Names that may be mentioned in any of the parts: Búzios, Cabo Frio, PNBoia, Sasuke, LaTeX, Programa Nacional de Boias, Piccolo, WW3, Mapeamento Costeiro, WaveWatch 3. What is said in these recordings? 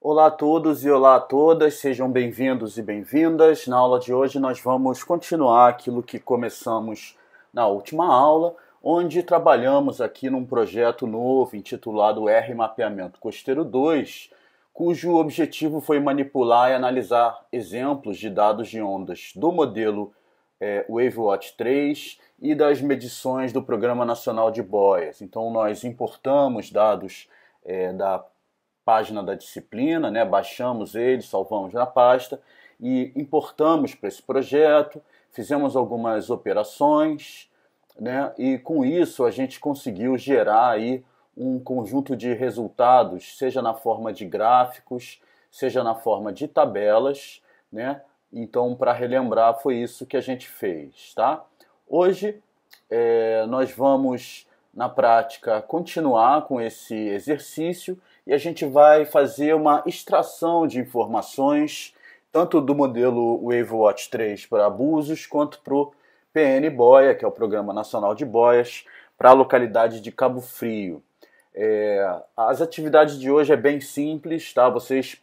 Olá a todos e olá a todas, sejam bem-vindos e bem-vindas. Na aula de hoje nós vamos continuar aquilo que começamos na última aula, onde trabalhamos aqui num projeto novo intitulado R Mapeamento Costeiro 2, cujo objetivo foi manipular e analisar exemplos de dados de ondas do modelo WaveWatch 3 e das medições do Programa Nacional de Boias. Então nós importamos dados da página da disciplina, né? Baixamos eles, salvamos na pasta e importamos para esse projeto, fizemos algumas operações, né? E com isso a gente conseguiu gerar aí um conjunto de resultados, seja na forma de gráficos, seja na forma de tabelas, né? Então, para relembrar, foi isso que a gente fez, tá? Hoje nós vamos, na prática, continuar com esse exercício e a gente vai fazer uma extração de informações, tanto do modelo WaveWatch 3 para Búzios, quanto para o PN Boia, que é o Programa Nacional de Boias, para a localidade de Cabo Frio. As atividades de hoje é bem simples, tá? Vocês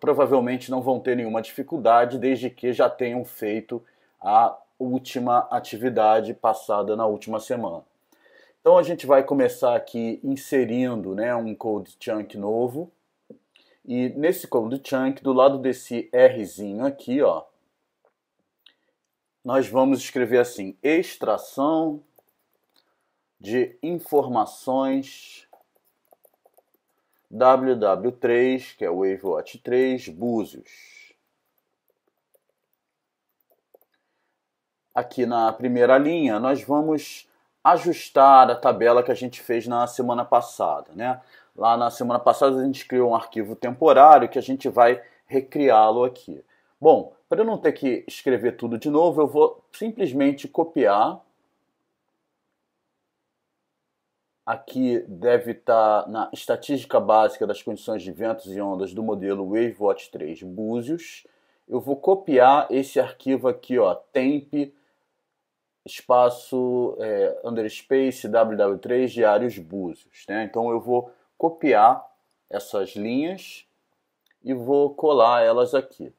provavelmente não vão ter nenhuma dificuldade, desde que já tenham feito a última atividade passada na última semana. Então a gente vai começar aqui inserindo, né, um code chunk novo. E nesse code chunk, do lado desse Rzinho aqui, ó, nós vamos escrever assim: extração de informações WW3, que é o WaveWatch 3, Búzios. Aqui na primeira linha nós vamos ajustar a tabela que a gente fez na semana passada, né? Lá na semana passada a gente criou um arquivo temporário que a gente vai recriá-lo aqui. Bom, para eu não ter que escrever tudo de novo, eu vou simplesmente copiar. Aqui deve estar na estatística básica das condições de ventos e ondas do modelo WaveWatch 3 Búzios. Eu vou copiar esse arquivo aqui, ó, temp espaço underspace WW3 diários Búzios, né? Então eu vou copiar essas linhas e vou colar elas aqui.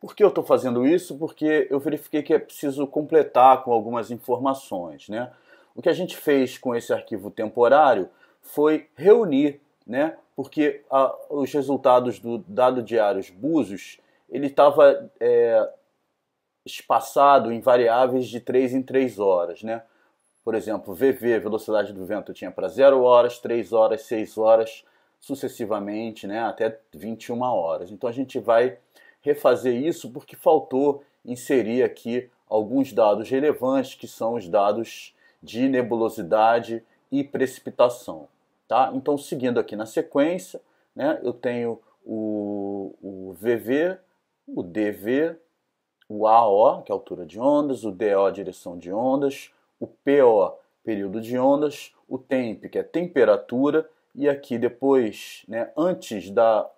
Por que eu estou fazendo isso? Porque eu verifiquei que é preciso completar com algumas informações, né? O que a gente fez com esse arquivo temporário foi reunir, né? Porque os resultados do dado diários Búzios, ele estava espaçado em variáveis de 3 em 3 horas, né? Por exemplo, VV, velocidade do vento, tinha para 0 horas, 3 horas, 6 horas, sucessivamente, né? Até 21 horas. Então a gente vai refazer isso porque faltou inserir aqui alguns dados relevantes, que são os dados de nebulosidade e precipitação, tá? Então, seguindo aqui na sequência, né? Eu tenho o VV, o DV, o AO, que é a altura de ondas, o DO, direção de ondas, o PO, período de ondas, o TEMP, que é temperatura, e aqui depois, né, antes da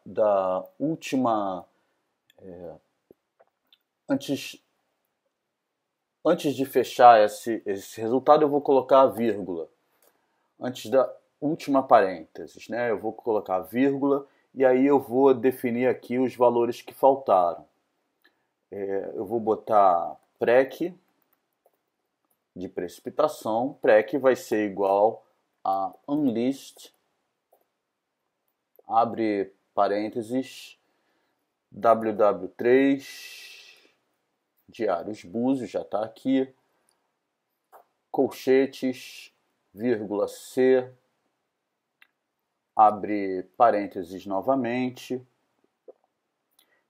última... Antes de fechar esse resultado, eu vou colocar a vírgula. Antes da última parênteses, né, eu vou colocar a vírgula e aí eu vou definir aqui os valores que faltaram. Eu vou botar PREC de precipitação. PREC vai ser igual a unlist, abre parênteses, WW3, diários Búzios, já está aqui, colchetes, vírgula C, abre parênteses novamente,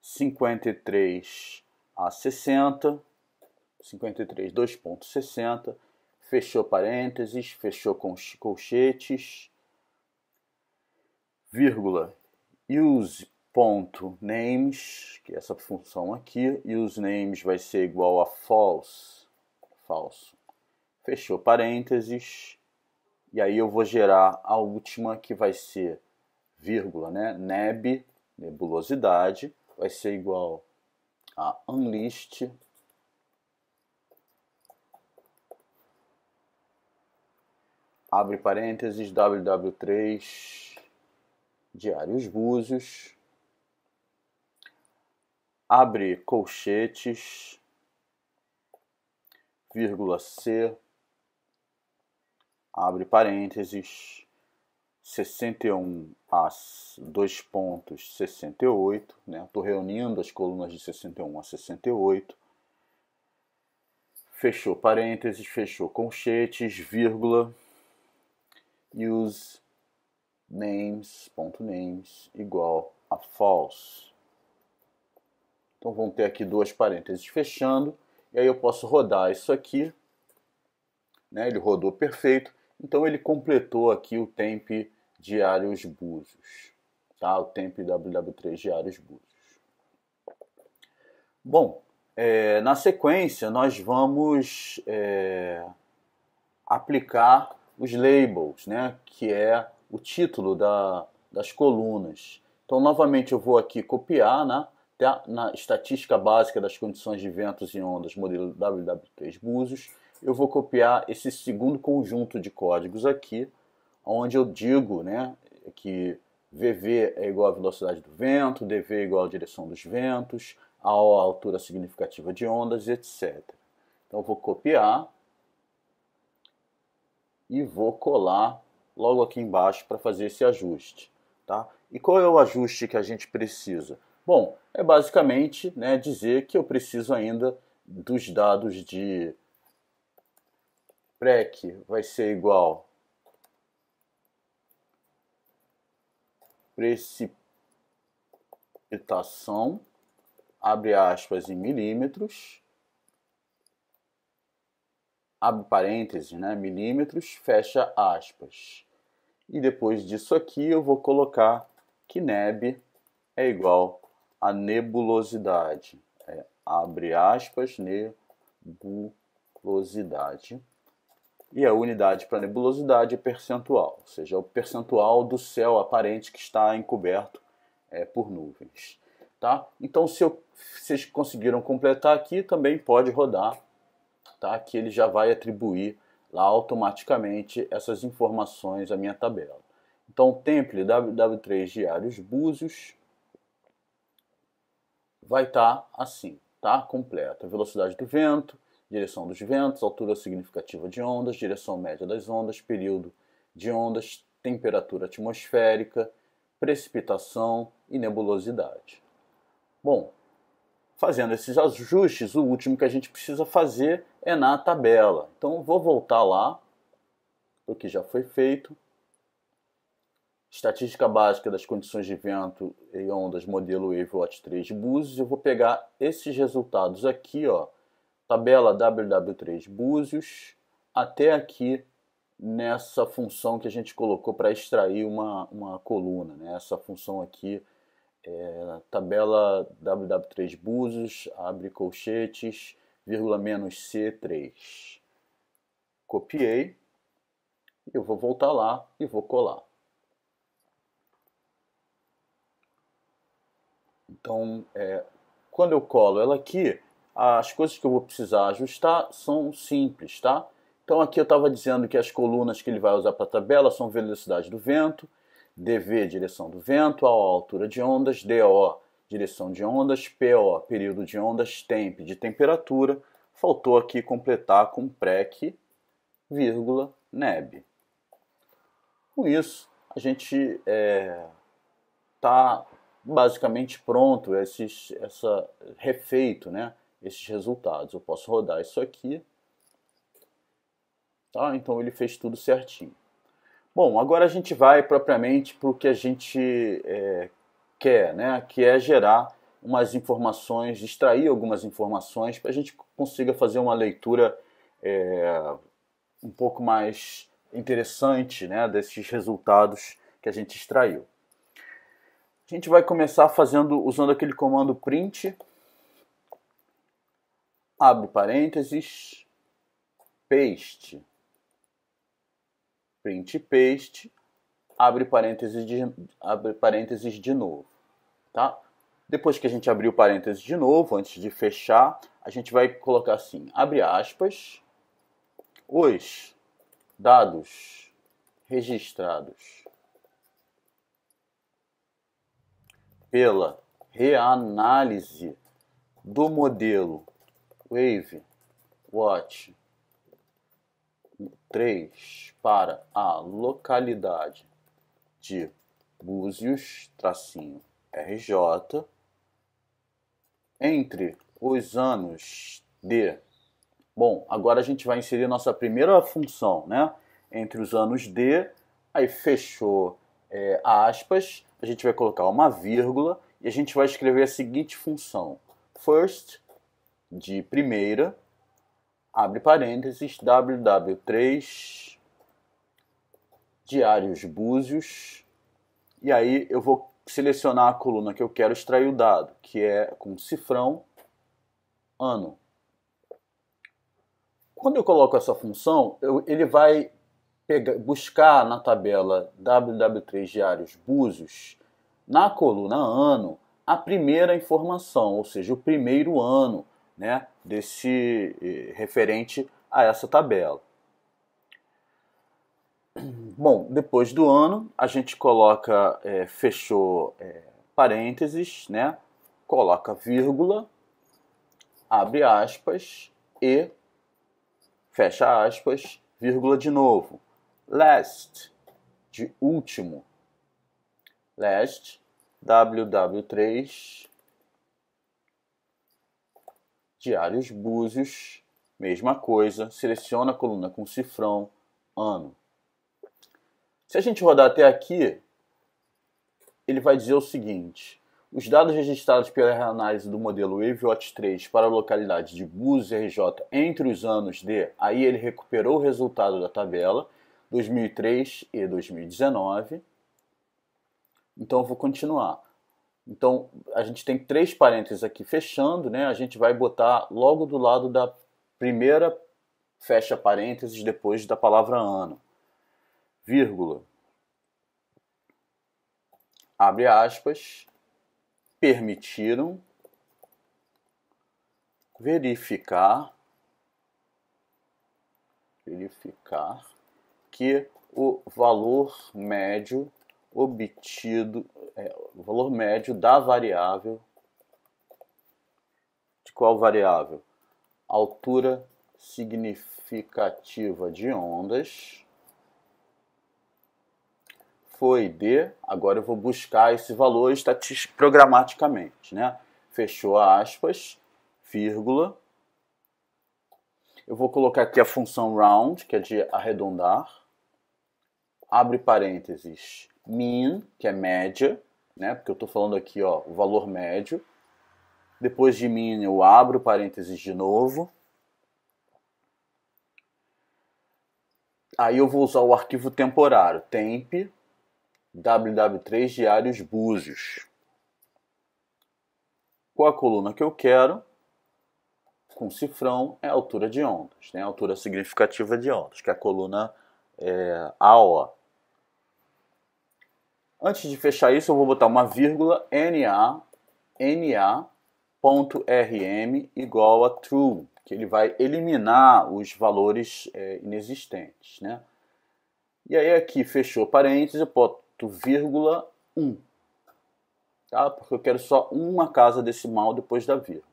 53 a 60, 53, 2.60, fechou parênteses, fechou com colchetes, vírgula, use.names, que é essa função aqui, useNames vai ser igual a false, falso, fechou parênteses, e aí eu vou gerar a última que vai ser vírgula, né, neb, nebulosidade, vai ser igual a unleashed abre parênteses, WW3, Diários Búzios, abre colchetes, vírgula C, abre parênteses, 61 a 2.68, né? Estou reunindo as colunas de 61 a 68, fechou parênteses, fechou colchetes, vírgula, use names, ponto names, igual a false. Então vão ter aqui duas parênteses fechando, e aí eu posso rodar isso aqui, né? Ele rodou perfeito, então ele completou aqui o temp diários Búzios, tá? O temp WW3 diários Búzios. Bom, na sequência nós vamos aplicar os labels, né, que é o título das colunas. Então, novamente, eu vou aqui copiar, né, na estatística básica das condições de ventos e ondas, modelo WW3 Búzios, eu vou copiar esse segundo conjunto de códigos aqui, onde eu digo, né, que VV é igual à velocidade do vento, DV é igual à direção dos ventos, AO à altura significativa de ondas, etc. Então, eu vou copiar e vou colar logo aqui embaixo para fazer esse ajuste, tá? E qual é o ajuste que a gente precisa? Bom, é basicamente, né, dizer que eu preciso ainda dos dados de prec, vai ser igual precipitação, abre aspas, em milímetros, abre parênteses, né, milímetros, fecha aspas. E depois disso aqui eu vou colocar que neb é igual a nebulosidade. Abre aspas, nebulosidade. E a unidade para nebulosidade é percentual, ou seja, é o percentual do céu aparente que está encoberto por nuvens. Tá? Então, se vocês conseguiram completar aqui, também pode rodar, tá? Que ele já vai atribuir lá automaticamente essas informações à minha tabela. Então, template WW3 Diários Búzios vai estar assim, tá? Completa. Velocidade do vento, direção dos ventos, altura significativa de ondas, direção média das ondas, período de ondas, temperatura atmosférica, precipitação e nebulosidade. Bom, fazendo esses ajustes, o último que a gente precisa fazer é na tabela. Então, eu vou voltar lá, o que já foi feito. Estatística básica das condições de vento e ondas, modelo WaveWatch 3 Búzios. Eu vou pegar esses resultados aqui, ó, tabela WW3 Búzios, até aqui nessa função que a gente colocou para extrair uma coluna, né? Essa função aqui, tabela WW3 Búzios, abre colchetes, vírgula menos C3. Copiei, eu vou voltar lá e vou colar. Então, quando eu colo ela aqui, as coisas que eu vou precisar ajustar são simples, tá? Então, aqui eu estava dizendo que as colunas que ele vai usar para a tabela são velocidade do vento, DV, direção do vento, AO, altura de ondas, DO, direção de ondas, PO, período de ondas, temp, de temperatura. Faltou aqui completar com prec, vírgula, neb. Com isso, a gente tá basicamente pronto, refeito, né, esses resultados. Eu posso rodar isso aqui, tá? Então ele fez tudo certinho. Bom, agora a gente vai propriamente para o que a gente quer, né? Que é gerar umas informações, extrair algumas informações para a gente consiga fazer uma leitura um pouco mais interessante, né? Desses resultados que a gente extraiu. A gente vai começar usando aquele comando print, abre parênteses, paste. Print e paste, abre parênteses de novo, tá? Depois que a gente abrir o parênteses de novo, antes de fechar, a gente vai colocar assim, abre aspas, os dados registrados pela reanálise do modelo WaveWatch 3 para a localidade de Búzios, -RJ, entre os anos de... Bom, agora a gente vai inserir nossa primeira função, né? Entre os anos de, aí fechou aspas, a gente vai colocar uma vírgula e a gente vai escrever a seguinte função. First, de primeira, abre parênteses, ww3, diários Búzios, e aí eu vou selecionar a coluna que eu quero extrair o dado, que é com cifrão, ano. Quando eu coloco essa função, ele vai buscar na tabela ww3 diários Búzios, na coluna ano, a primeira informação, ou seja, o primeiro ano, né, desse referente a essa tabela. Bom, depois do ano, a gente coloca, fechou parênteses, né, coloca vírgula, abre aspas e fecha aspas, vírgula de novo. Last, de último. Last, ww3, diários Búzios, mesma coisa, seleciona a coluna com cifrão, ano. Se a gente rodar até aqui, ele vai dizer o seguinte, os dados registrados pela análise do modelo WaveWatch 3 para a localidade de Búzios RJ entre os anos de, aí ele recuperou o resultado da tabela, 2003 e 2019. Então eu vou continuar. Então, a gente tem três parênteses aqui fechando, né? A gente vai botar logo do lado da primeira fecha parênteses depois da palavra ano. Vírgula. Abre aspas. Permitiram verificar que o valor médio obtido, o valor médio da variável, de qual variável? Altura significativa de ondas, foi de, agora eu vou buscar esse valor programaticamente, né? Fechou aspas, vírgula, eu vou colocar aqui a função round, que é de arredondar, abre parênteses, mean, que é média, né? Porque eu estou falando aqui, ó, o valor médio. Depois de mean eu abro parênteses de novo. Aí eu vou usar o arquivo temporário, temp, ww3 diários Búzios. Qual a coluna que eu quero? Com cifrão é a altura de ondas, né? A altura significativa de ondas, que é a coluna AO. Antes de fechar isso, eu vou botar uma vírgula, na.rm igual a true, que ele vai eliminar os valores inexistentes, né? E aí aqui, fechou parênteses, eu boto vírgula 1, tá? Porque eu quero só uma casa decimal depois da vírgula.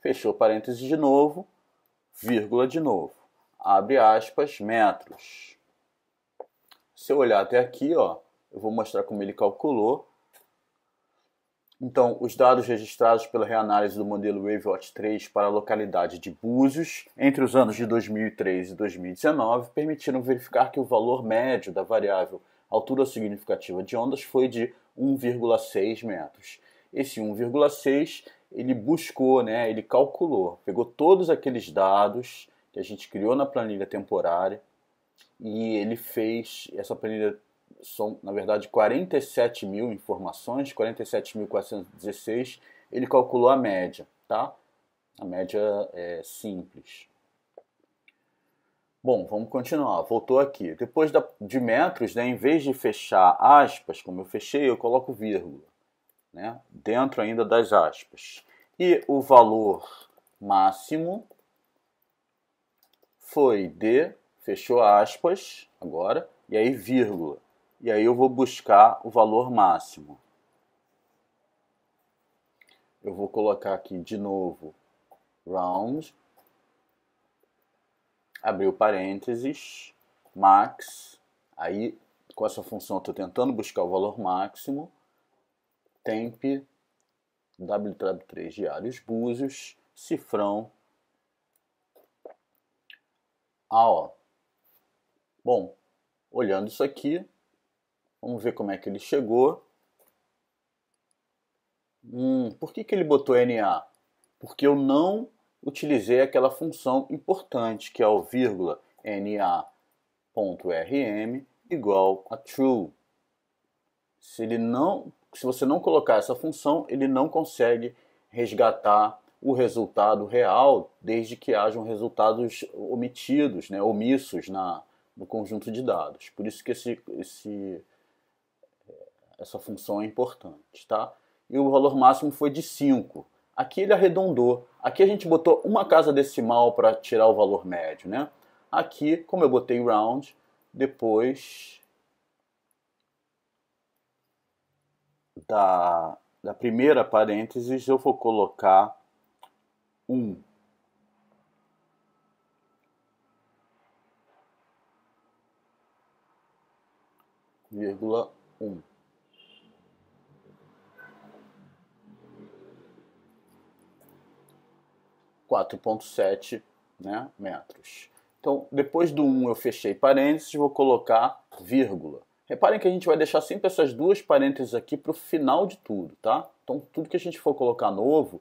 Fechou parênteses de novo, vírgula de novo, abre aspas, metros. Se eu olhar até aqui, ó, eu vou mostrar como ele calculou. Então, os dados registrados pela reanálise do modelo WaveWatch 3 para a localidade de Búzios, entre os anos de 2003 e 2019, permitiram verificar que o valor médio da variável altura significativa de ondas foi de 1,6 metros. Esse 1,6 ele buscou, né? Ele calculou, pegou todos aqueles dados que a gente criou na planilha temporária e ele fez essa planilha. São, na verdade, 47 mil informações, 47.416, ele calculou a média, tá? A média é simples. Bom, vamos continuar. Voltou aqui. Depois de metros, né, em vez de fechar aspas, como eu fechei, eu coloco vírgula, né, dentro ainda das aspas. E o valor máximo foi de, fechou aspas, agora, e aí vírgula. E aí eu vou buscar o valor máximo. Eu vou colocar aqui de novo, round, abriu parênteses, max, aí com essa função estou tentando buscar o valor máximo, temp, w3 diários Búzios, cifrão, AO. Bom, olhando isso aqui, vamos ver como é que ele chegou. Por que que ele botou NA? Porque eu não utilizei aquela função importante, que é o vírgula na.rm igual a true. Se você não colocar essa função, ele não consegue resgatar o resultado real, desde que hajam resultados omitidos, né, omissos no conjunto de dados. Por isso que essa função é importante, tá? E o valor máximo foi de 5. Aqui ele arredondou. Aqui a gente botou uma casa decimal para tirar o valor médio, né? Aqui, como eu botei round, depois da primeira parênteses eu vou colocar 1. Vírgula 1. Né, metros. Então, depois do 1 eu fechei parênteses, vou colocar vírgula. Reparem que a gente vai deixar sempre essas duas parênteses aqui para o final de tudo, tá? Então, tudo que a gente for colocar novo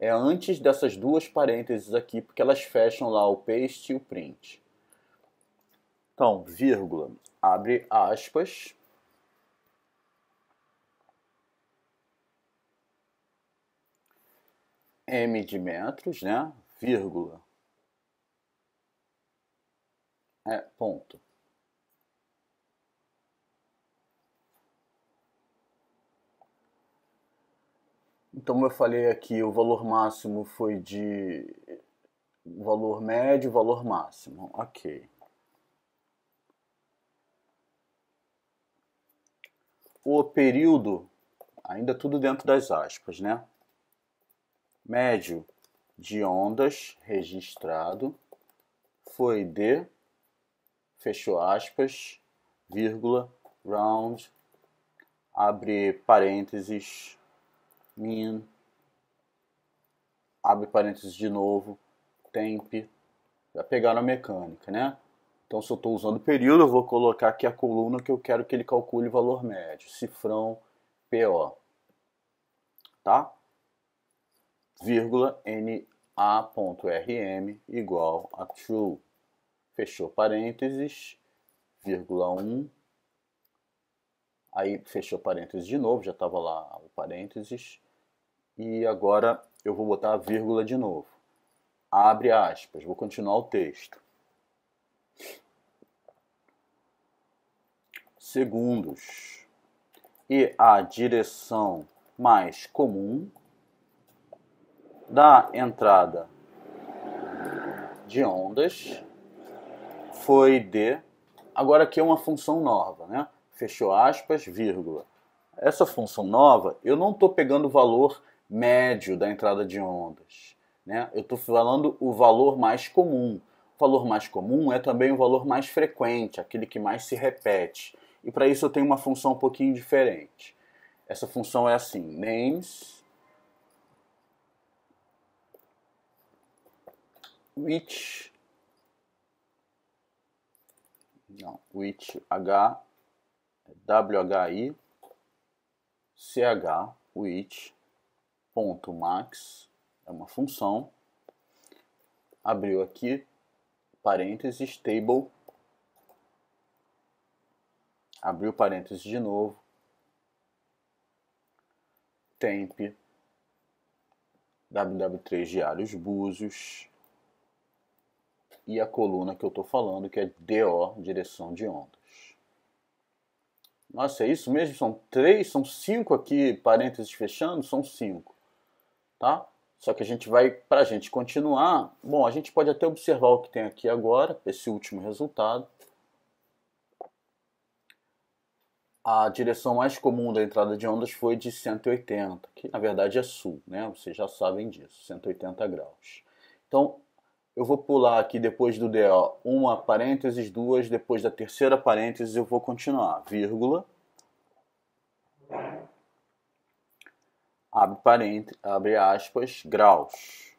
é antes dessas duas parênteses aqui, porque elas fecham lá o paste e o print. Então, vírgula, abre aspas. M de metros, né? Vírgula. Ponto. Então, eu falei aqui, o valor máximo foi de valor médio, valor máximo. Ok. O período, ainda tudo dentro das aspas, né? Médio de ondas registrado foi de, fechou aspas, vírgula, round, abre parênteses, min, abre parênteses de novo, temp. Já pegaram a mecânica, né? Então, se eu estou usando período, eu vou colocar aqui a coluna que eu quero que ele calcule o valor médio, cifrão, PO, tá? Vírgula na.rm igual a true. Fechou parênteses, vírgula 1. Aí fechou parênteses de novo, já estava lá o parênteses. E agora eu vou botar a vírgula de novo. Abre aspas, vou continuar o texto. Segundos. E a direção mais comum da entrada de ondas foi de... Agora aqui é uma função nova, né? Fechou aspas, vírgula. Essa função nova, eu não estou pegando o valor médio da entrada de ondas, né? Eu estou falando o valor mais comum. O valor mais comum é também o valor mais frequente, aquele que mais se repete. E para isso eu tenho uma função um pouquinho diferente. Essa função é assim, names... which ponto max é uma função, abriu aqui parênteses, table, abriu parênteses de novo, temp, ww3 diários Búzios, e a coluna que eu estou falando, que é DO, direção de ondas. Nossa, é isso mesmo? São 3, são 5 aqui, parênteses fechando, são 5. Tá? Só que a gente vai, para a gente continuar, bom, a gente pode até observar o que tem aqui agora, esse último resultado. A direção mais comum da entrada de ondas foi de 180, que na verdade é sul, né? Vocês já sabem disso, 180 graus. Então, eu vou pular aqui depois do DO, uma parênteses, duas, depois da terceira parênteses eu vou continuar, vírgula, abre parênteses, abre aspas, graus,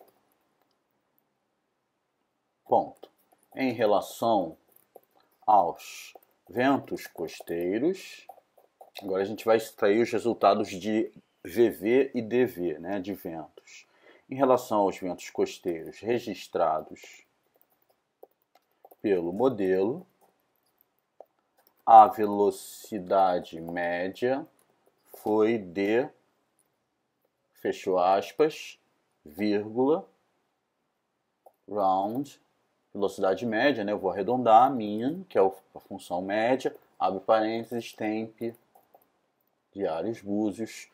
ponto. Em relação aos ventos costeiros, agora a gente vai extrair os resultados de VV e DV, né, de ventos. Em relação aos ventos costeiros registrados pelo modelo, a velocidade média foi de, fechou aspas, vírgula, round, velocidade média, né? Eu vou arredondar, mean, que é a função média, abre parênteses, temp, diários Búzios,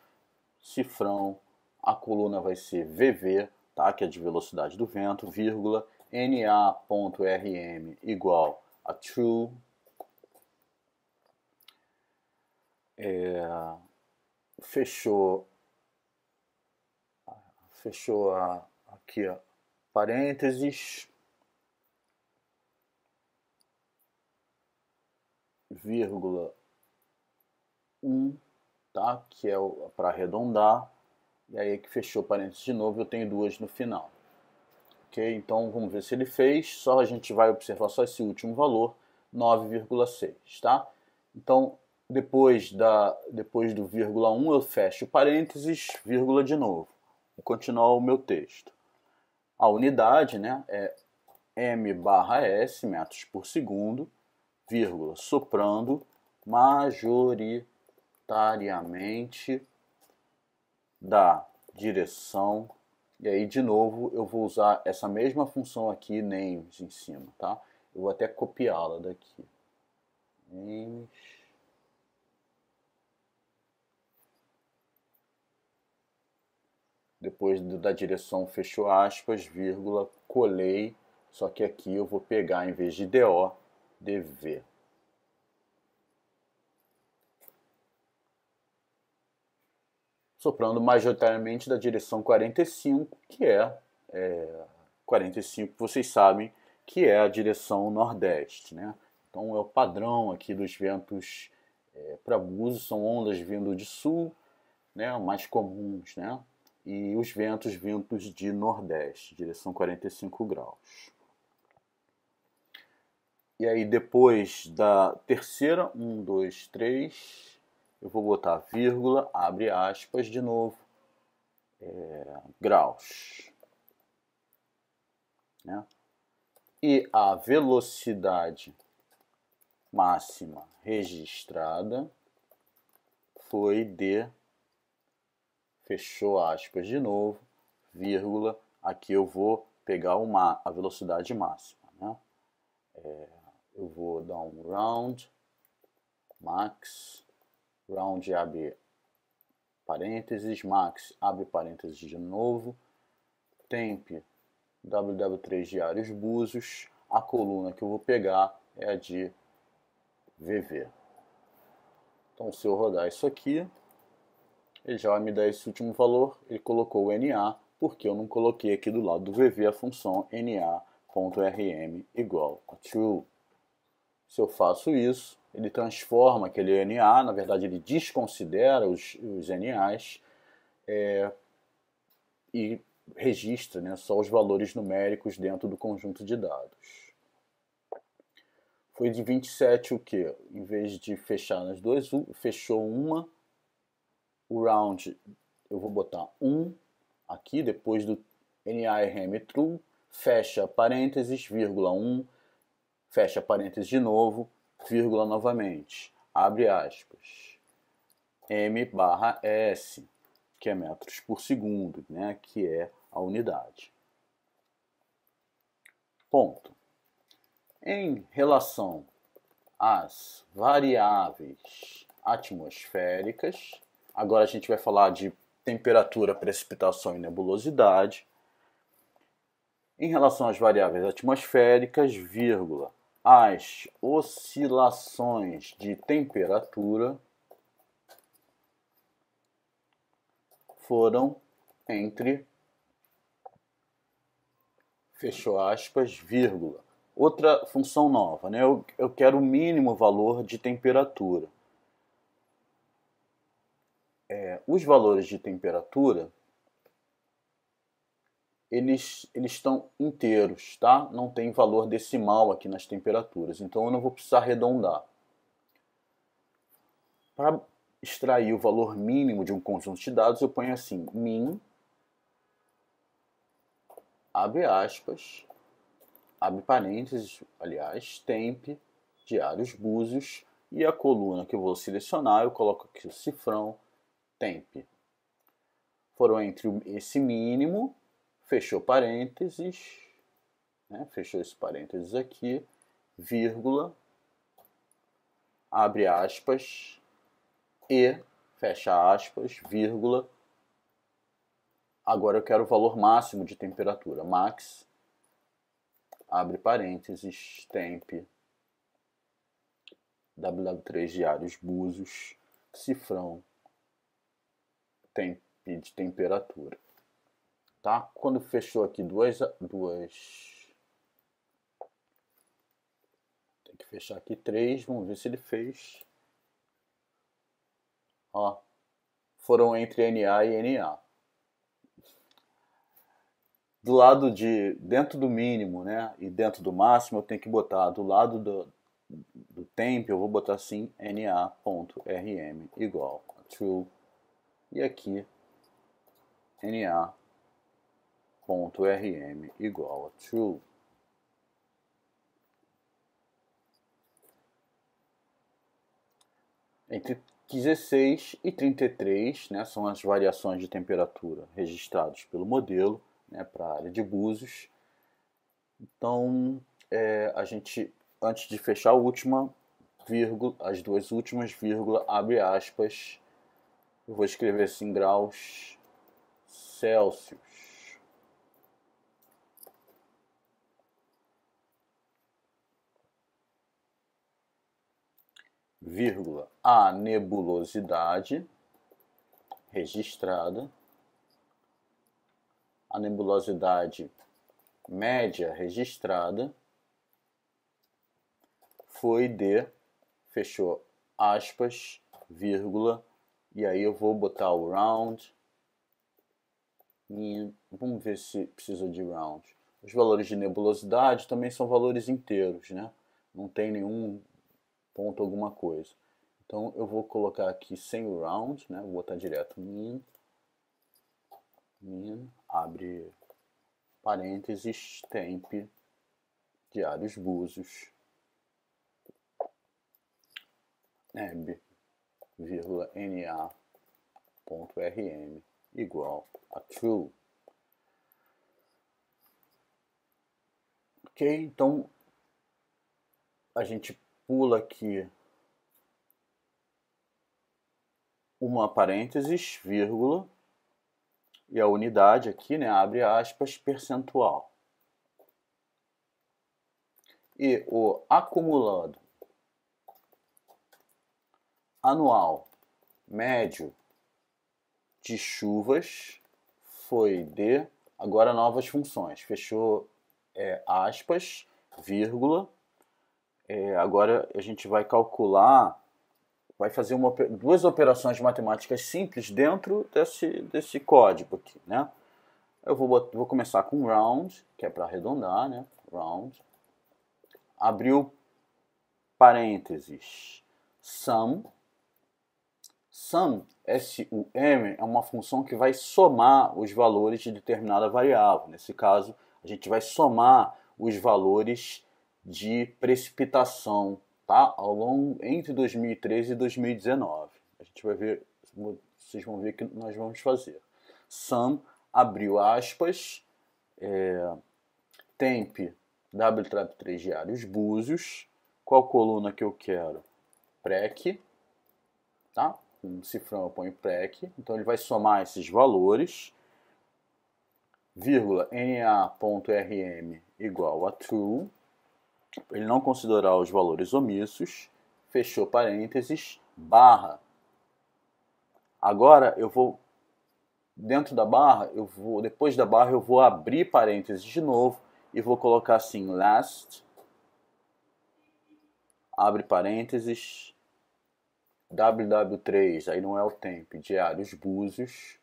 cifrão, a coluna vai ser VV, tá? Que é de velocidade do vento, vírgula, na.rm igual a true, fechou aqui, ó, parênteses, vírgula 1, tá? Que é para arredondar. E aí que fechou parênteses de novo, eu tenho duas no final. Ok? Então vamos ver se ele fez. Só a gente vai observar só esse último valor, 9,6, tá? Então depois do vírgula 1 eu fecho parênteses, vírgula de novo. Vou continuar o meu texto. A unidade, né, é m/s, metros por segundo, vírgula, soprando, majoritariamente da direção, e aí de novo eu vou usar essa mesma função aqui, names, em cima, tá? Eu vou até copiá-la daqui. Names. Depois da direção, fechou aspas, vírgula, colei, só que aqui eu vou pegar, em vez de DO, DV. Soprando majoritariamente da direção 45, que é, 45, vocês sabem, que é a direção nordeste, né? Então é o padrão aqui dos ventos para Búzios, são ondas vindo de sul, né, mais comuns, né? E os ventos vindos de nordeste, direção 45 graus. E aí depois da terceira, 1, 2, 3... eu vou botar vírgula, abre aspas de novo, graus. Né? E a velocidade máxima registrada foi de, fechou aspas de novo, vírgula, aqui eu vou pegar a velocidade máxima. Né? Eu vou dar um round, max. Round abre parênteses, max abre parênteses de novo, temp WW3 diários Búzios, a coluna que eu vou pegar é a de VV. Então se eu rodar isso aqui, ele já vai me dar esse último valor, ele colocou o NA, porque eu não coloquei aqui do lado do VV a função NA.rm igual a true. Se eu faço isso, ele transforma aquele NA, na verdade ele desconsidera os NAs e registra, né, só os valores numéricos dentro do conjunto de dados. Foi de 27 o que? Em vez de fechar nas duas, fechou uma, o round eu vou botar 1 aqui, depois do NARM true, fecha parênteses, vírgula 1, fecha parênteses de novo, vírgula novamente, abre aspas, m/s, que é metros por segundo, né, que é a unidade. Ponto. Em relação às variáveis atmosféricas, agora a gente vai falar de temperatura, precipitação e nebulosidade. Em relação às variáveis atmosféricas, vírgula, as oscilações de temperatura foram entre, fechou aspas, vírgula. Outra função nova, né? Eu quero o mínimo valor de temperatura. Os valores de temperatura, eles estão inteiros, tá? Não tem valor decimal aqui nas temperaturas, então eu não vou precisar arredondar. Para extrair o valor mínimo de um conjunto de dados, eu ponho assim, min, abre aspas, abre parênteses, aliás, temp, diários Búzios, e a coluna que eu vou selecionar, eu coloco aqui o cifrão, temp. Foram entre esse mínimo, fechou parênteses, né, fechou esse parênteses aqui, vírgula, abre aspas, e, fecha aspas, vírgula. Agora eu quero o valor máximo de temperatura, max, abre parênteses, temp, WW3 diários Búzios, cifrão, temp de temperatura. Tá? Quando fechou aqui tem que fechar aqui 3, vamos ver se ele fez. Ó, foram entre NA e NA. Do lado de dentro do mínimo, né, e dentro do máximo, eu tenho que botar do lado do tempo, eu vou botar assim na.rm igual true, e aqui na.rm igual a true. Entre 16 e 33, né, são as variações de temperatura registradas pelo modelo, né, para a área de Búzios. Então, a gente, antes de fechar a última vírgula, as duas últimas vírgulas, abre aspas, eu vou escrever assim, graus Celsius. Vírgula, a nebulosidade registrada. A nebulosidade média registrada foi de, fechou aspas, vírgula, e aí eu vou botar o round, e vamos ver se precisa de round. Os valores de nebulosidade também são valores inteiros, né? Não tem nenhum ponto alguma coisa. Então eu vou colocar aqui sem o round, né? Vou botar direto min, abre parênteses, temp, diários Búzios, neb, vírgula, na.rm igual a true. Ok, então a gente pula aqui uma parênteses, vírgula, e a unidade aqui, né, abre aspas, percentual. E o acumulado anual médio de chuvas foi de, agora novas funções, fechou aspas, vírgula, agora a gente vai calcular, vai fazer duas operações matemáticas simples dentro desse código aqui, né? Eu vou começar com round, que é para arredondar, né? Round. Abriu parênteses. Sum. Sum, S-U-M, é uma função que vai somar os valores de determinada variável. Nesse caso, a gente vai somar os valores de precipitação, tá? Ao longo, entre 2013 e 2019. A gente vai ver, vocês vão ver o que nós vamos fazer. Sum, abriu aspas, temp, W-3 diários Búzios. Qual coluna que eu quero? PREC, tá? No cifrão eu ponho PREC. Então ele vai somar esses valores, vírgula na.rm igual a true. Ele não considerar os valores omissos, fechou parênteses, barra. Agora eu vou, dentro da barra, depois da barra eu vou abrir parênteses de novo e vou colocar assim, last, abre parênteses, WW3, aí não é o tempo, diários Búzios,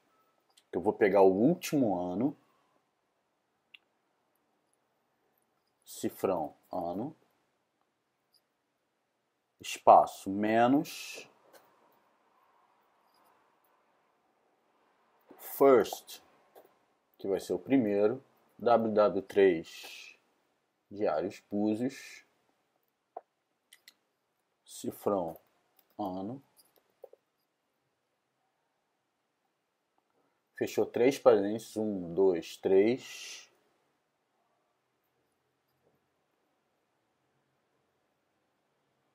que eu vou pegar o último ano, cifrão, ano, espaço, menos, first, que vai ser o primeiro, WW3, diários Búzios, cifrão, ano, fechou três parênteses, 1, 2, 3,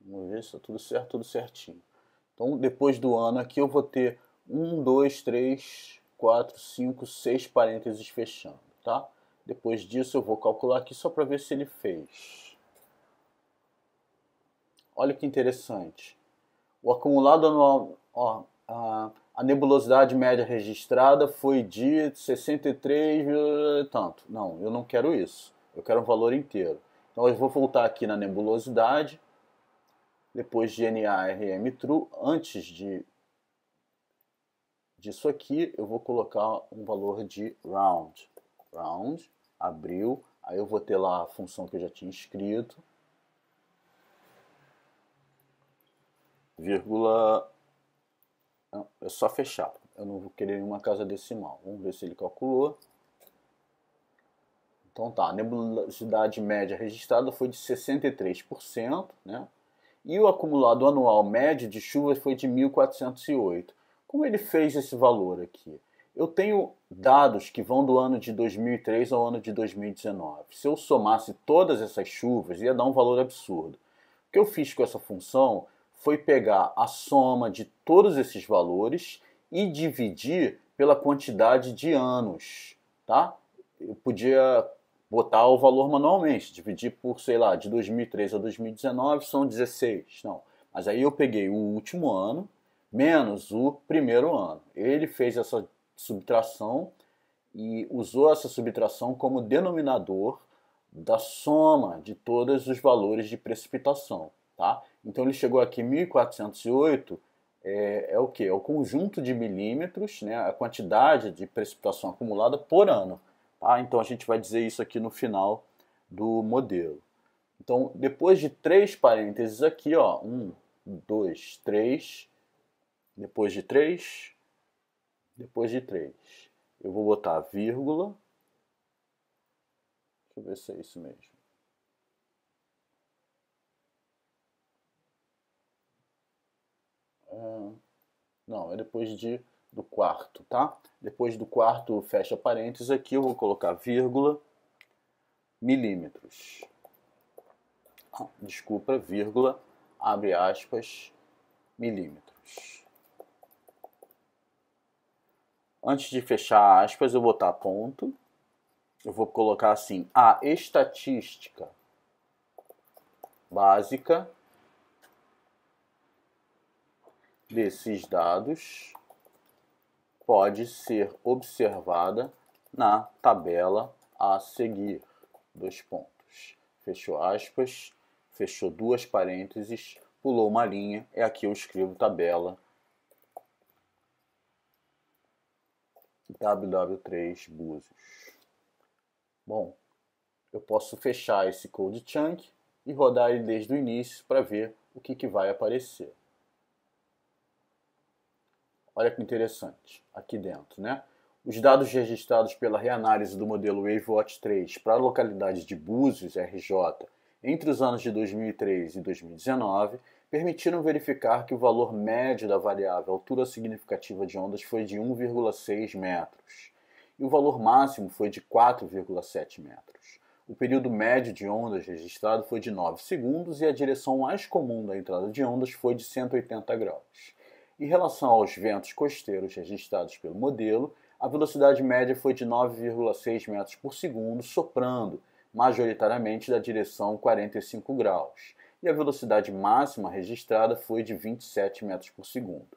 vamos ver se está tudo certo, tudo certinho. Então, depois do ano aqui, eu vou ter 1, 2, 3, 4, 5, 6 parênteses fechando, tá? Depois disso, eu vou calcular aqui só para ver se ele fez. Olha que interessante. O acumulado anual, ó, a nebulosidade média registrada foi de 63, tanto. Não, eu não quero isso. Eu quero um valor inteiro. Então, eu vou voltar aqui na nebulosidade. Depois de NARM true, antes disso aqui, eu vou colocar um valor de round. Round, abriu, aí eu vou ter lá a função que eu já tinha escrito. Vírgula, é só fechar, eu não vou querer nenhuma casa decimal. Vamos ver se ele calculou. Então tá, a nebulosidade média registrada foi de 63%, né? E o acumulado anual médio de chuvas foi de 1.408. Como ele fez esse valor aqui? Eu tenho dados que vão do ano de 2003 ao ano de 2019. Se eu somasse todas essas chuvas, ia dar um valor absurdo. O que eu fiz com essa função foi pegar a soma de todos esses valores e dividir pela quantidade de anos, tá? Eu podia botar o valor manualmente, dividir por, sei lá, de 2003 a 2019 são 16, não. Mas aí eu peguei o último ano menos o primeiro ano. Ele fez essa subtração e usou essa subtração como denominador da soma de todos os valores de precipitação, tá? Então ele chegou aqui 1.408, é o quê? É o conjunto de milímetros, né? A quantidade de precipitação acumulada por ano. Ah, então a gente vai dizer isso aqui no final do modelo. Então, depois de três parênteses aqui, ó, 1, 2, 3, depois de 3, eu vou botar vírgula, deixa eu ver se é isso mesmo. Não, é depois do quarto, tá? Depois do quarto, fecha parênteses, aqui eu vou colocar vírgula, milímetros. Desculpa, vírgula, abre aspas, milímetros. Antes de fechar aspas, eu vou botar ponto. Eu vou colocar assim, a estatística básica desses dados pode ser observada na tabela a seguir. Dois pontos. Fechou aspas, fechou duas parênteses, pulou uma linha, é aqui eu escrevo tabela WW3 Búzios. Bom, eu posso fechar esse code chunk e rodar ele desde o início para ver o que vai aparecer. Olha que interessante, aqui dentro, né? Os dados registrados pela reanálise do modelo WaveWatch 3 para a localidade de Búzios, RJ, entre os anos de 2003 e 2019, permitiram verificar que o valor médio da variável altura significativa de ondas foi de 1,6 metros e o valor máximo foi de 4,7 metros. O período médio de ondas registrado foi de 9 segundos e a direção mais comum da entrada de ondas foi de 180 graus. Em relação aos ventos costeiros registrados pelo modelo, a velocidade média foi de 9,6 metros por segundo, soprando majoritariamente da direção 45 graus, e a velocidade máxima registrada foi de 27 metros por segundo.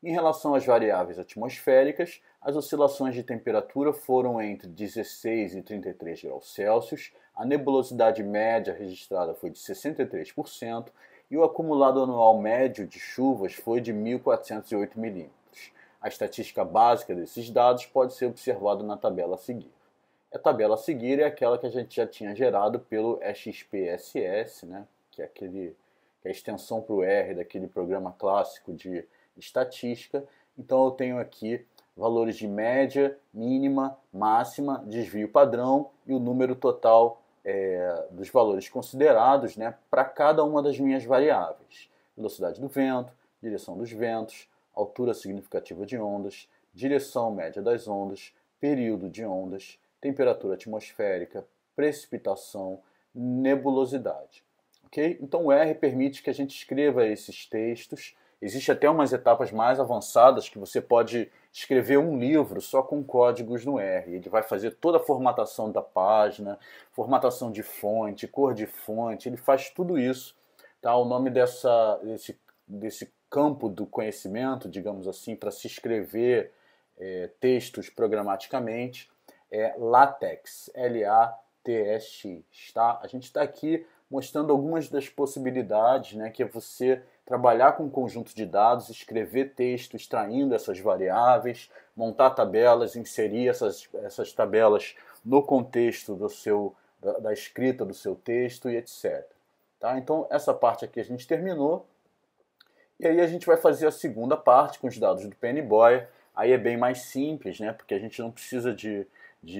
Em relação às variáveis atmosféricas, as oscilações de temperatura foram entre 16 e 33 graus Celsius, a nebulosidade média registrada foi de 63% e o acumulado anual médio de chuvas foi de 1.408 mm. A estatística básica desses dados pode ser observada na tabela a seguir. A tabela a seguir é aquela que a gente já tinha gerado pelo XPSS, né? que é a extensão para o R daquele programa clássico de estatística. Então eu tenho aqui valores de média, mínima, máxima, desvio padrão e o número total dos valores considerados, né, para cada uma das minhas variáveis. Velocidade do vento, direção dos ventos, altura significativa de ondas, direção média das ondas, período de ondas, temperatura atmosférica, precipitação, nebulosidade. Okay? Então o R permite que a gente escreva esses textos. Existem até umas etapas mais avançadas que você pode escrever um livro só com códigos no R. Ele vai fazer toda a formatação da página, formatação de fonte, cor de fonte, ele faz tudo isso. Tá? O nome desse campo do conhecimento, digamos assim, para se escrever textos programaticamente, é LaTeX, L-A-T-E-X. Tá? A gente está aqui mostrando algumas das possibilidades, né, que é você trabalhar com um conjunto de dados, escrever texto, extraindo essas variáveis, montar tabelas, inserir essas tabelas no contexto da escrita do seu texto e etc. Tá? Então, essa parte aqui a gente terminou. E aí a gente vai fazer a segunda parte com os dados do PNBOIA. Aí é bem mais simples, né, porque a gente não precisa de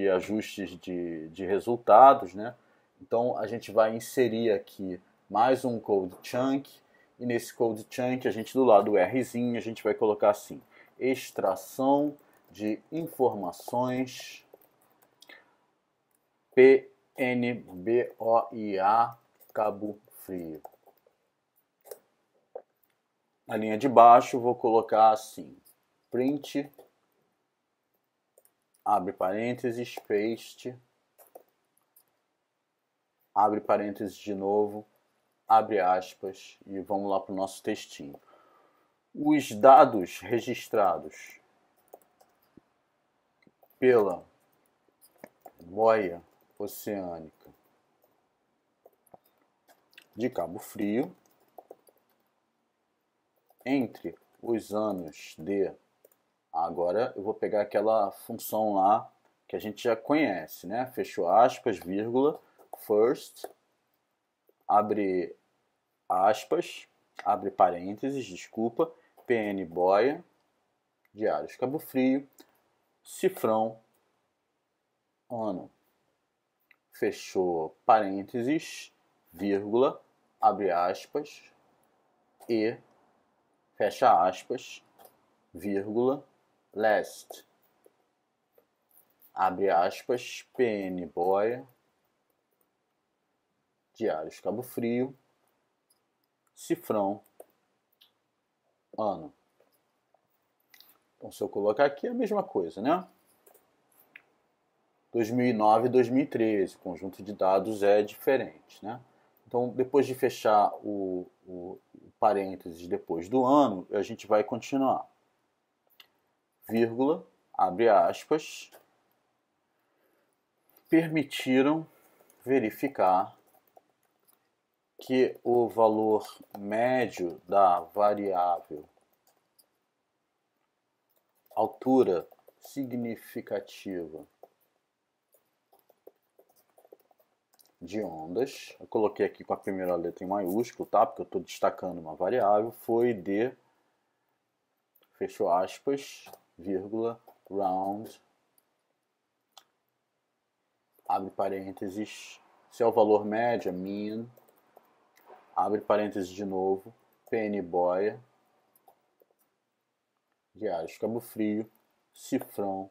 ajustes de resultados, né? Então a gente vai inserir aqui mais um code chunk, e nesse code chunk a gente, do lado Rzinho, a gente vai colocar assim: extração de informações PNBOIA Cabo Frio. Na linha de baixo vou colocar assim: print, abre parênteses, paste, abre parênteses de novo, abre aspas, e vamos lá para o nosso textinho. Os dados registrados pela boia oceânica de Cabo Frio entre os anos de... Agora eu vou pegar aquela função lá que a gente já conhece, né? Fechou aspas, vírgula, first, abre aspas, abre parênteses, desculpa, PN Boia, Diários Cabo Frio, cifrão, ano, fechou parênteses, vírgula, abre aspas, e, fecha aspas, vírgula, last, abre aspas, PN Boia, Diários Cabo Frio, cifrão, ano. Então, se eu colocar aqui, é a mesma coisa, né? 2009 e 2013, o conjunto de dados é diferente, né? Então, depois de fechar o parênteses depois do ano, a gente vai continuar. Vírgula, abre aspas, permitiram verificar que o valor médio da variável altura significativa de ondas, eu coloquei aqui com a primeira letra em maiúsculo, tá? Porque eu estou destacando uma variável, foi de, fechou aspas, vírgula, round, abre parênteses, se é o valor médio, mean, abre parênteses de novo, PN Boia, Diários Cabo Frio, cifrão,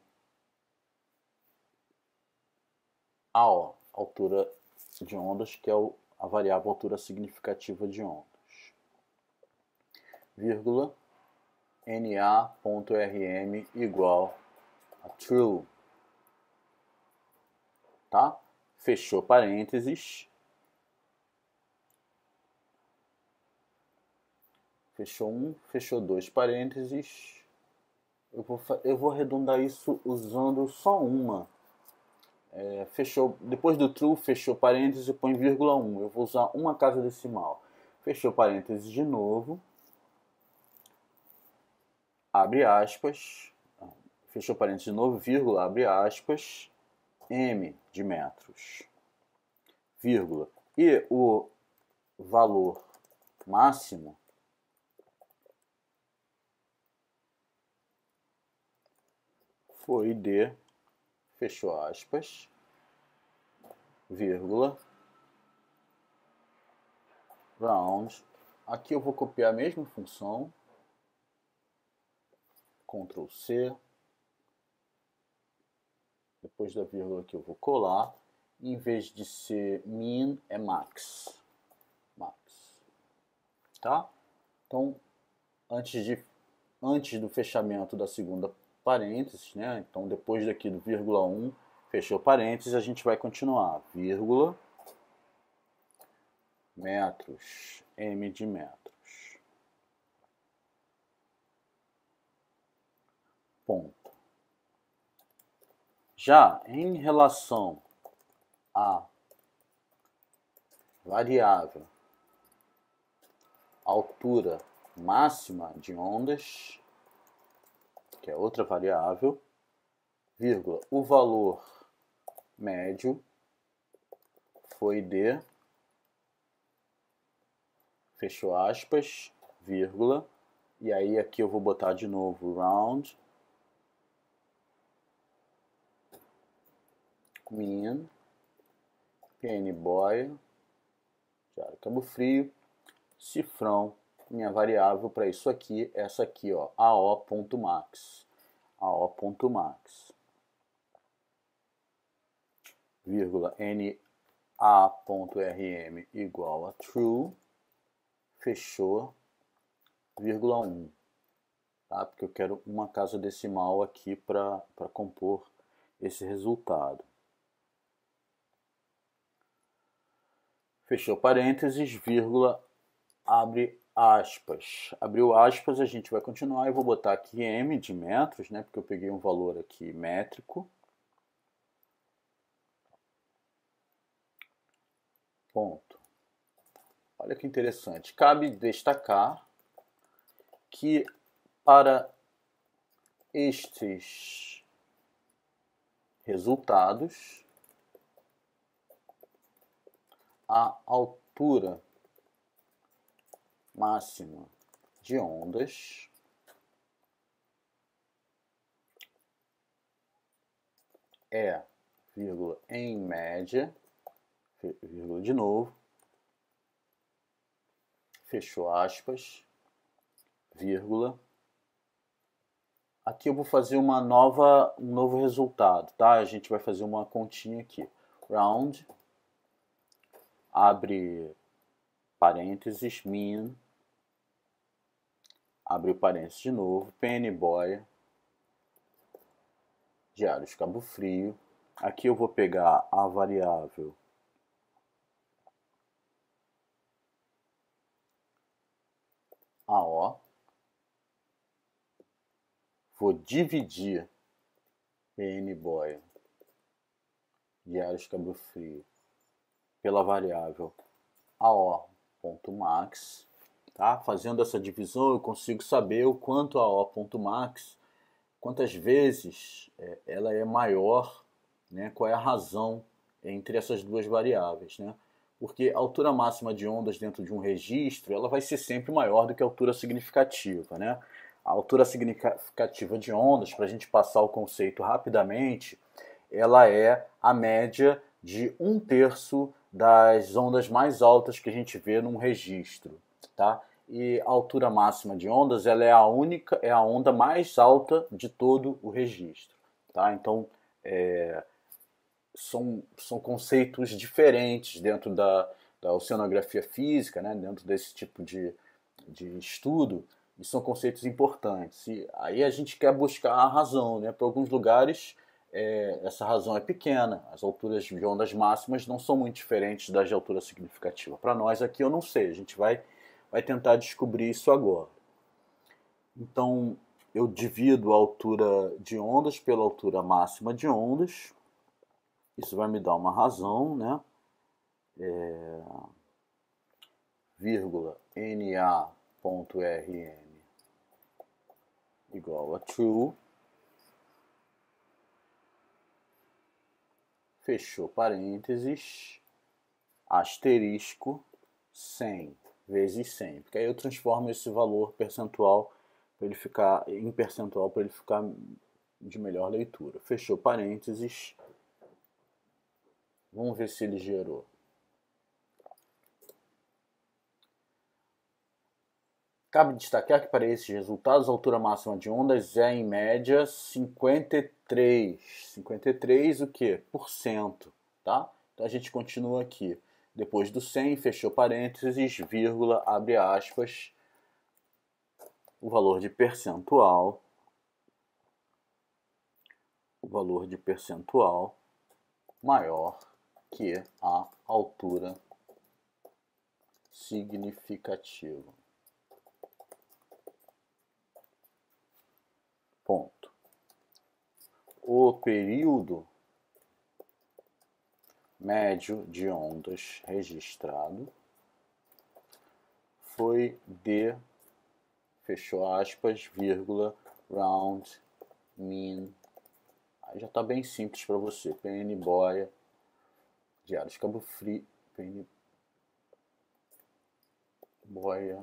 AO, altura de ondas, que é a variável altura significativa de ondas, vírgula, na.rm igual a true. Tá? Fechou parênteses. Fechou um, fechou dois parênteses. Eu vou arredondar isso usando só uma. Fechou, depois do true, fechou parênteses, põe vírgula 1. Eu vou usar uma casa decimal. Fechou parênteses de novo. Abre aspas. Fechou parênteses de novo, vírgula, abre aspas. M de metros, vírgula. E o valor máximo foi de, fechou aspas, vírgula, round. Aqui eu vou copiar a mesma função, Ctrl C. Depois da vírgula aqui eu vou colar. Em vez de ser min, é max. Tá? Então, antes do fechamento da segunda parênteses, né? Então, depois daqui do vírgula 1, fechou parênteses, a gente vai continuar. Vírgula, metros, m de metros. Ponto. Já em relação à variável altura máxima de ondas, que é outra variável, vírgula, o valor médio foi de, fechou aspas, vírgula, e aí aqui eu vou botar de novo round, min, PN boia, Cabo Frio, cifrão, minha variável para isso aqui, essa aqui, ó, AO.max, AO.max, vírgula, NA.rm igual a true, fechou, vírgula 1, tá? Porque eu quero uma casa decimal aqui para compor esse resultado. Fechou parênteses, vírgula, abre aspas. Abriu aspas, a gente vai continuar. Eu vou botar aqui m de metros, né? Porque eu peguei um valor aqui métrico. Ponto. Olha que interessante. Cabe destacar que para estes resultados, a altura máxima de ondas é, vírgula, em média, vírgula de novo, fechou aspas, vírgula. Aqui eu vou fazer uma um novo resultado, tá? A gente vai fazer uma continha aqui, round, abre parênteses, min, abre o parênteses de novo, PN boia, diários Cabo Frio. Aqui eu vou pegar a variável AO, vou dividir PN boia, diários Cabo Frio, pela variável AO.max, tá? Fazendo essa divisão eu consigo saber o quanto AO.max, quantas vezes ela é maior, né? Qual é a razão entre essas duas variáveis, né? Porque a altura máxima de ondas dentro de um registro, ela vai ser sempre maior do que a altura significativa, né? A altura significativa de ondas, para a gente passar o conceito rapidamente, ela é a média de 1/3 das ondas mais altas que a gente vê num registro, tá? E a altura máxima de ondas, ela é a única, é a onda mais alta de todo o registro, tá? Então, são conceitos diferentes dentro da oceanografia física, né, dentro desse tipo de estudo, e são conceitos importantes. E aí a gente quer buscar a razão, né? Para alguns lugares essa razão é pequena, as alturas de ondas máximas não são muito diferentes das de altura significativa. Para nós aqui eu não sei, a gente vai tentar descobrir isso agora. Então eu divido a altura de ondas pela altura máxima de ondas, isso vai me dar uma razão, né? Vírgula na.rn igual a true, fechou parênteses, asterisco 100 vezes 100, porque aí eu transformo esse valor percentual para ele ficar em percentual, para ele ficar de melhor leitura, fechou parênteses. Vamos ver se ele gerou. Cabe destacar que para esses resultados a altura máxima de ondas é em média 53 o quê? Por cento, tá? Então a gente continua aqui. Depois do 100, fechou parênteses, vírgula, abre aspas, o valor de percentual, maior que a altura significativa. Ponto. O período médio de ondas registrado foi de, fechou aspas, vírgula, round mean. Aí já está bem simples para você. PN boia, diário de Cabo Frio, PN boia,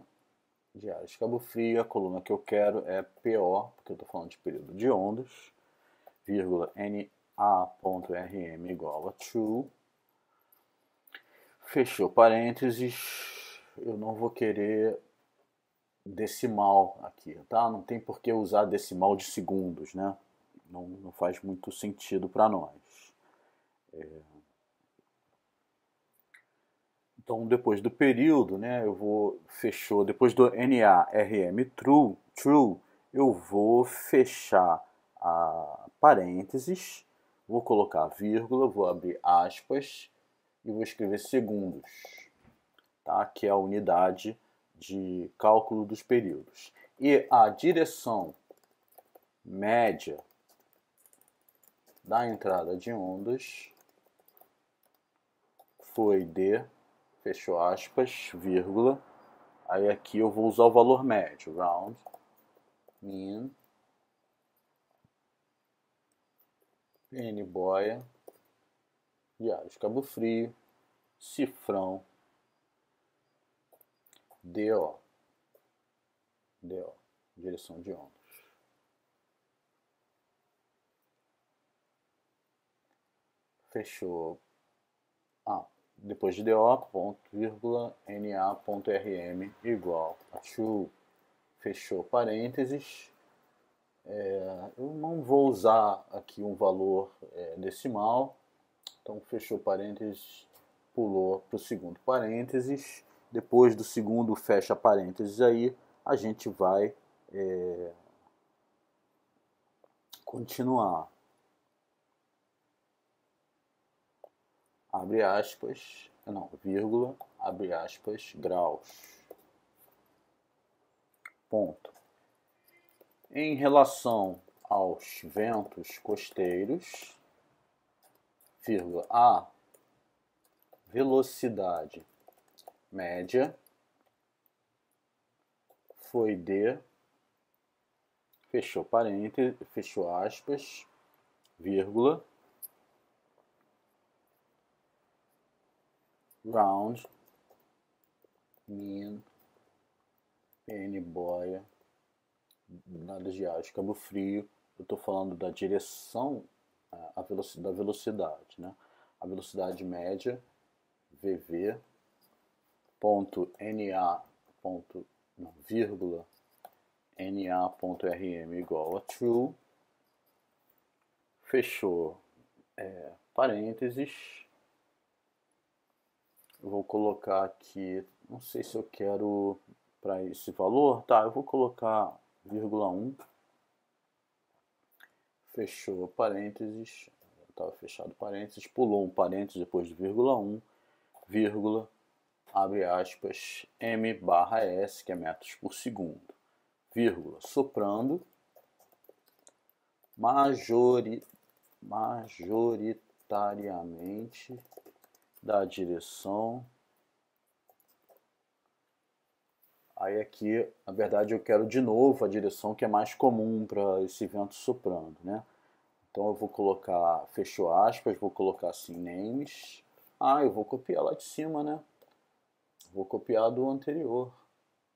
diário de Cabo Frio, a coluna que eu quero é PO, porque eu estou falando de período de ondas, vírgula na.rm igual a true, fechou parênteses, eu não vou querer decimal aqui, tá? Não tem por que usar decimal de segundos, né? Não faz muito sentido para nós. Então, depois do período, né, eu vou fechou, depois do NARM true, eu vou fechar a parênteses, vou colocar vírgula, vou abrir aspas e vou escrever segundos, tá? Que é a unidade de cálculo dos períodos. E a direção média da entrada de ondas foi de, fechou aspas, vírgula, aí aqui eu vou usar o valor médio, round, mean, PN boia, viagem de Cabo Frio, cifrão, DO, direção de ondas. Fechou. Depois de DO, ponto, vírgula, NA.RM igual a true. Fechou parênteses. Eu não vou usar aqui um valor decimal. Então, fechou parênteses, pulou para o segundo parênteses. Depois do segundo, fecha parênteses aí. A gente vai continuar. Abre aspas, não, vírgula, abre aspas, graus. Ponto. Em relação aos ventos costeiros, vírgula, a velocidade média foi de, fechou parênteses, fechou aspas, vírgula, round, mean, PN boia, nada de ágio, Cabo Frio, eu estou falando da direção, da velocidade, né? A velocidade média, VV, ponto NA, ponto, não, vírgula, NA.RM igual a true, fechou parênteses. Eu vou colocar aqui, não sei se eu quero para esse valor, tá, eu vou colocar 0,1, fechou parênteses, estava fechado parênteses, pulou um parênteses depois de 0,1, vírgula, abre aspas, m/s, que é metros por segundo, vírgula, soprando, majoritariamente da direção. Aí aqui, na verdade, eu quero de novo a direção que é mais comum para esse vento soprando, né? Então eu vou colocar, fechou aspas, vou colocar assim, names. Ah, eu vou copiar lá de cima, né? Vou copiar do anterior.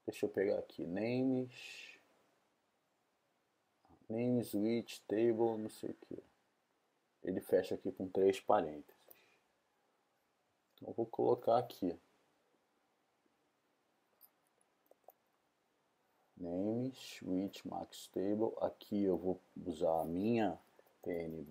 Deixa eu pegar aqui, names. Names, width, table, não sei o que. Ele fecha aqui com 3 parênteses. Eu vou colocar aqui names, width, max table. Aqui eu vou usar a minha PN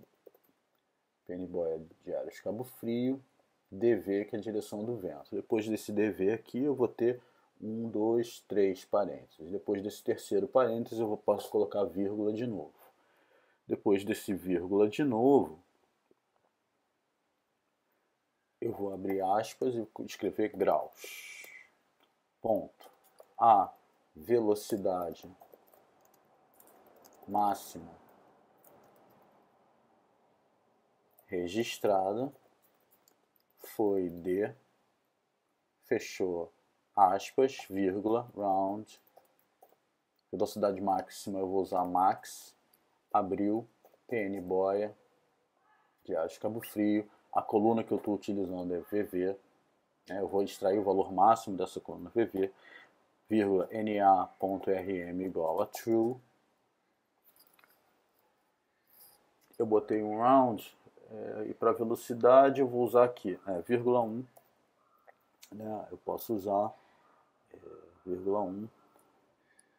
boia de áreas Cabo Frio, DV, que é a direção do vento. Depois desse DV aqui eu vou ter 1, 2, 3 parênteses. Depois desse terceiro parênteses eu posso colocar vírgula de novo. Depois desse vírgula de novo, eu vou abrir aspas e escrever graus. Ponto. A velocidade máxima registrada foi de, fechou aspas, vírgula, round. Velocidade máxima eu vou usar max, abriu, PN boia de áreas Cabo Frio. A coluna que eu estou utilizando é VV, né? Eu vou extrair o valor máximo dessa coluna VV, vírgula na.rm igual a true. Eu botei um round, e para velocidade eu vou usar aqui, vírgula 1, né? Eu posso usar vírgula 1.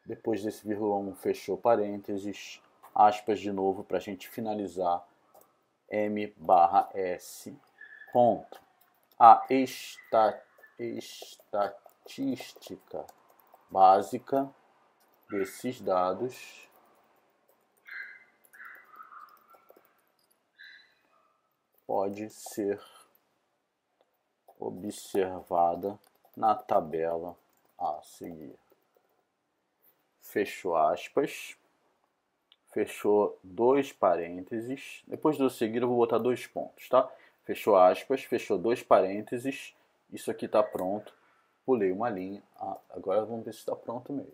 Depois desse vírgula 1, fechou parênteses, aspas de novo para a gente finalizar. m/s, ponto. A estatística básica desses dados pode ser observada na tabela a seguir. Fecho aspas. Fechou 2 parênteses, depois do seguir eu vou botar 2 pontos, tá? Fechou aspas, fechou 2 parênteses, isso aqui tá pronto, pulei uma linha, agora vamos ver se tá pronto mesmo.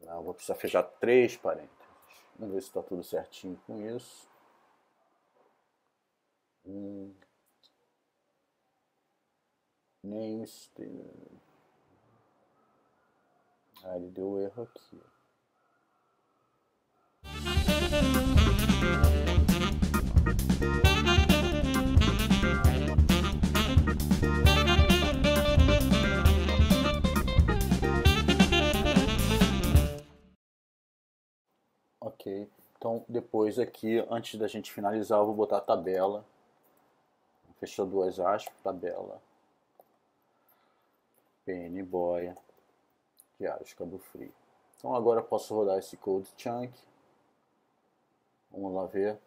Não, vou precisar fechar 3 parênteses, vamos ver se tá tudo certinho com isso. Names... Ah, ele deu erro aqui. Ok, então depois aqui, antes da gente finalizar, eu vou botar a tabela. Fechou 2 aspas, tabela. PN boia de áreas Cabo Frio. Então agora eu posso rodar esse code chunk. Vamos lá ver.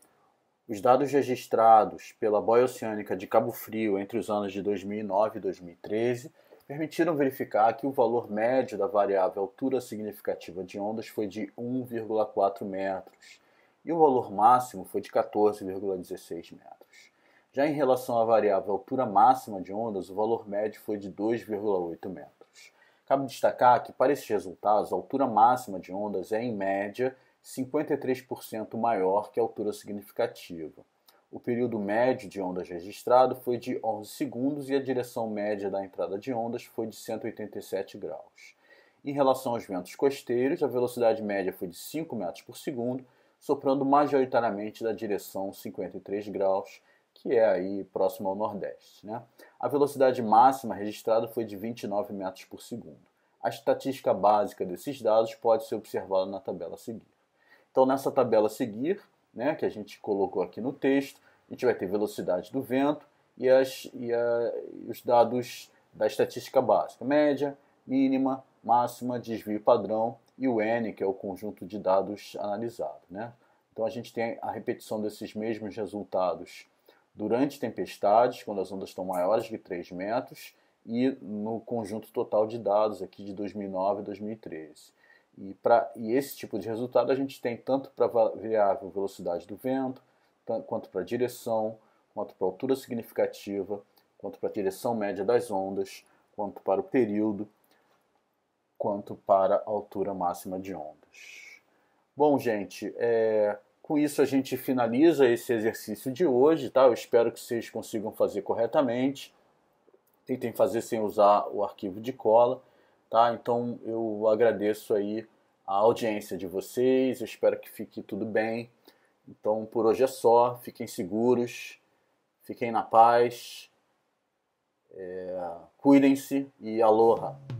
Os dados registrados pela boia oceânica de Cabo Frio entre os anos de 2009 e 2013 permitiram verificar que o valor médio da variável altura significativa de ondas foi de 1,4 metros e o valor máximo foi de 14,16 metros. Já em relação à variável altura máxima de ondas, o valor médio foi de 2,8 metros. Cabe destacar que, para esses resultados, a altura máxima de ondas é, em média, 53% maior que a altura significativa. O período médio de ondas registrado foi de 11 segundos e a direção média da entrada de ondas foi de 187 graus. Em relação aos ventos costeiros, a velocidade média foi de 5 metros por segundo, soprando majoritariamente da direção 53 graus, que é aí próximo ao Nordeste, né? A velocidade máxima registrada foi de 29 metros por segundo. A estatística básica desses dados pode ser observada na tabela a seguir. Então, nessa tabela a seguir, né, que a gente colocou aqui no texto. A gente vai ter velocidade do vento e, os dados da estatística básica, média, mínima, máxima, desvio padrão e o N, que é o conjunto de dados analisado, né? Então a gente tem a repetição desses mesmos resultados durante tempestades, quando as ondas estão maiores que 3 metros, e no conjunto total de dados aqui de 2009 e 2013. E esse tipo de resultado a gente tem tanto para a variável velocidade do vento, quanto para a direção, quanto para a altura significativa, quanto para a direção média das ondas, quanto para o período, quanto para a altura máxima de ondas. Bom, gente, com isso a gente finaliza esse exercício de hoje, tá? Eu espero que vocês consigam fazer corretamente. Tentem fazer sem usar o arquivo de cola, tá? Então eu agradeço aí a audiência de vocês, eu espero que fique tudo bem. Então por hoje é só, fiquem seguros, fiquem na paz, cuidem-se e aloha!